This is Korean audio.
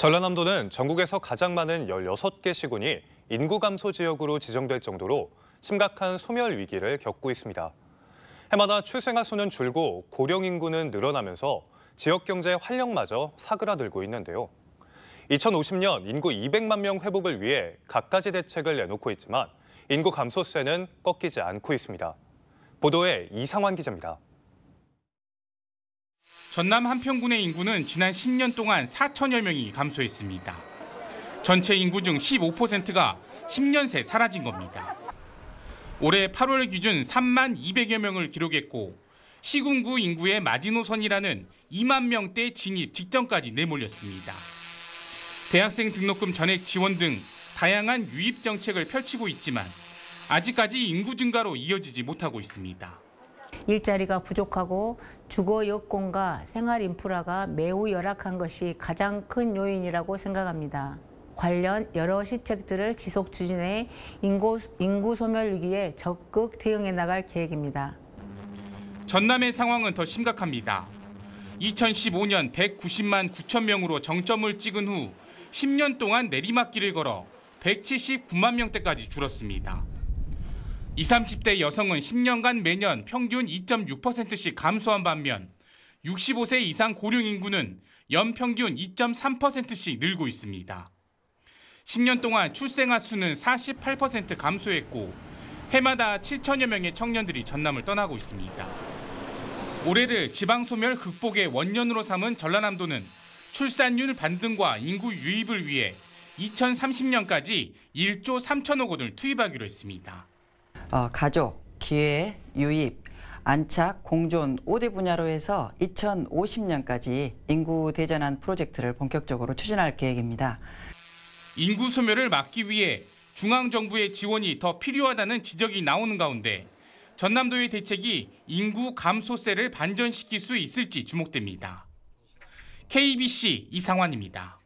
전라남도는 전국에서 가장 많은 16개 시군이 인구 감소 지역으로 지정될 정도로 심각한 소멸 위기를 겪고 있습니다. 해마다 출생아 수는 줄고 고령 인구는 늘어나면서 지역 경제 활력마저 사그라들고 있는데요. 2050년 인구 200만 명 회복을 위해 갖가지 대책을 내놓고 있지만 인구 감소세는 꺾이지 않고 있습니다. 보도에 이상환 기자입니다. 전남 함평군의 인구는 지난 10년 동안 4천여 명이 감소했습니다. 전체 인구 중 15%가 10년 새 사라진 겁니다. 올해 8월 기준 3만 200여 명을 기록했고 시군구 인구의 마지노선이라는 2만 명대 진입 직전까지 내몰렸습니다. 대학생 등록금 전액 지원 등 다양한 유입 정책을 펼치고 있지만 아직까지 인구 증가로 이어지지 못하고 있습니다. 일자리가 부족하고 주거 여건과 생활 인프라가 매우 열악한 것이 가장 큰 요인이라고 생각합니다. 관련 여러 시책들을 지속 추진해 인구 소멸 위기에 적극 대응해 나갈 계획입니다. 전남의 상황은 더 심각합니다. 2015년 190만 9천 명으로 정점을 찍은 후 10년 동안 내리막길을 걸어 179만 명대까지 줄었습니다. 20, 30대 여성은 10년간 매년 평균 2.6%씩 감소한 반면 65세 이상 고령 인구는 연평균 2.3%씩 늘고 있습니다. 10년 동안 출생아 수는 48% 감소했고 해마다 7천여 명의 청년들이 전남을 떠나고 있습니다. 올해를 지방소멸 극복의 원년으로 삼은 전라남도는 출산율 반등과 인구 유입을 위해 2030년까지 1조 3천억 원을 투입하기로 했습니다. 가족, 기회, 유입, 안착, 공존 5대 분야로 해서 2050년까지 인구 대전환 프로젝트를 본격적으로 추진할 계획입니다. 인구 소멸을 막기 위해 중앙정부의 지원이 더 필요하다는 지적이 나오는 가운데 전남도의 대책이 인구 감소세를 반전시킬 수 있을지 주목됩니다. KBC 이상환입니다.